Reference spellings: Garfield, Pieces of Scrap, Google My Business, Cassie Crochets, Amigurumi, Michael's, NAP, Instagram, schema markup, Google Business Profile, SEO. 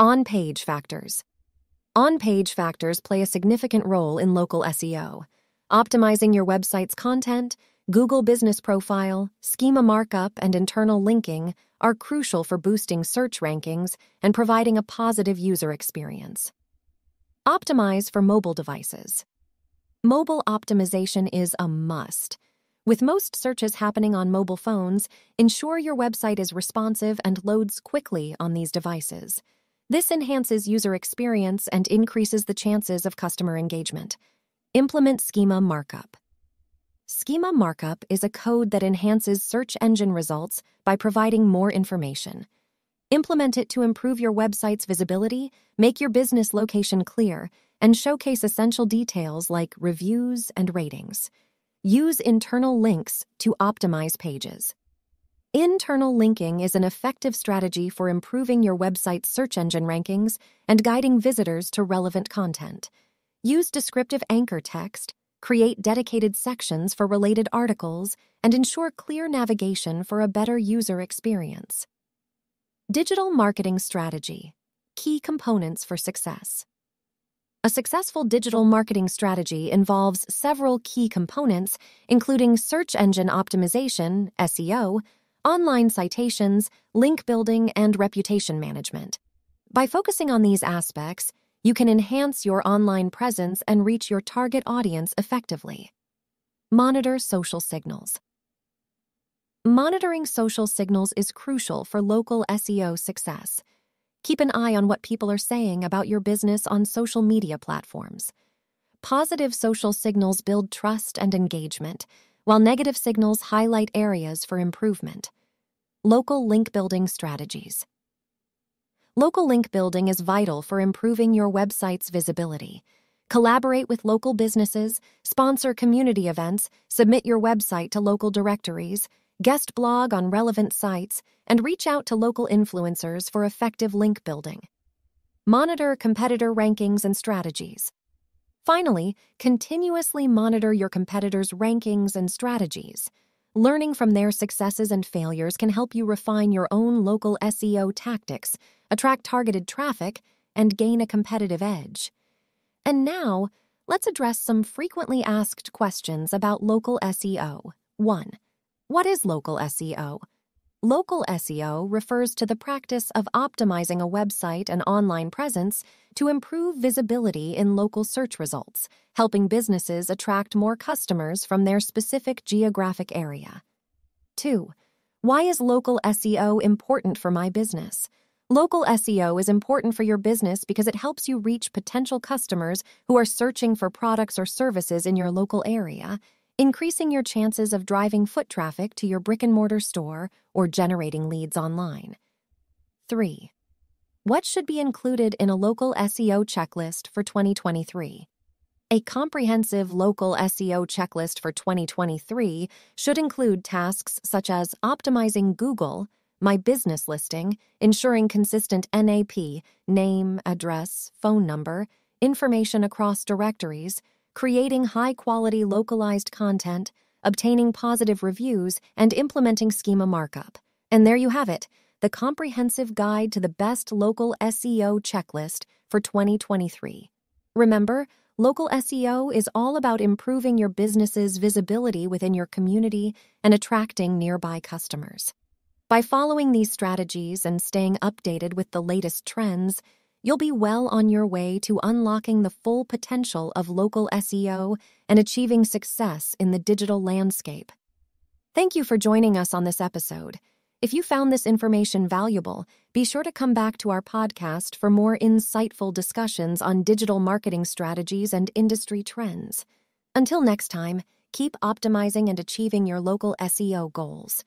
On-page factors. On-page factors play a significant role in local SEO, optimizing your website's content. Google Business Profile, schema markup, and internal linking are crucial for boosting search rankings and providing a positive user experience. Optimize for mobile devices. Mobile optimization is a must. With most searches happening on mobile phones, ensure your website is responsive and loads quickly on these devices. This enhances user experience and increases the chances of customer engagement. Implement schema markup. Schema markup is a code that enhances search engine results by providing more information. Implement it to improve your website's visibility, make your business location clear, and showcase essential details like reviews and ratings. Use internal links to optimize pages. Internal linking is an effective strategy for improving your website's search engine rankings and guiding visitors to relevant content. Use descriptive anchor text, create dedicated sections for related articles, and ensure clear navigation for a better user experience. Digital marketing strategy. Key components for success. A successful digital marketing strategy involves several key components, including search engine optimization, SEO, online citations, link building, and reputation management. By focusing on these aspects, you can enhance your online presence and reach your target audience effectively. Monitor social signals. Monitoring social signals is crucial for local SEO success. Keep an eye on what people are saying about your business on social media platforms. Positive social signals build trust and engagement, while negative signals highlight areas for improvement. Local link building strategies. Local link building is vital for improving your website's visibility. Collaborate with local businesses, sponsor community events, submit your website to local directories, guest blog on relevant sites, and reach out to local influencers for effective link building. Monitor competitor rankings and strategies. Finally, continuously monitor your competitors' rankings and strategies. Learning from their successes and failures can help you refine your own local SEO tactics, attract targeted traffic, and gain a competitive edge. And now, let's address some frequently asked questions about local SEO. 1. What is local SEO? Local SEO refers to the practice of optimizing a website and online presence to improve visibility in local search results, helping businesses attract more customers from their specific geographic area. 2. Why is local SEO important for my business? Local SEO is important for your business because it helps you reach potential customers who are searching for products or services in your local area, increasing your chances of driving foot traffic to your brick-and-mortar store or generating leads online. 3. What should be included in a local SEO checklist for 2023? A comprehensive local SEO checklist for 2023 should include tasks such as optimizing Google, My Business listing, ensuring consistent NAP, name, address, phone number, information across directories, creating high-quality localized content, obtaining positive reviews, and implementing schema markup. And there you have it, the comprehensive guide to the best local SEO checklist for 2023. Remember, local SEO is all about improving your business's visibility within your community and attracting nearby customers. By following these strategies and staying updated with the latest trends, you'll be well on your way to unlocking the full potential of local SEO and achieving success in the digital landscape. Thank you for joining us on this episode. If you found this information valuable, be sure to come back to our podcast for more insightful discussions on digital marketing strategies and industry trends. Until next time, keep optimizing and achieving your local SEO goals.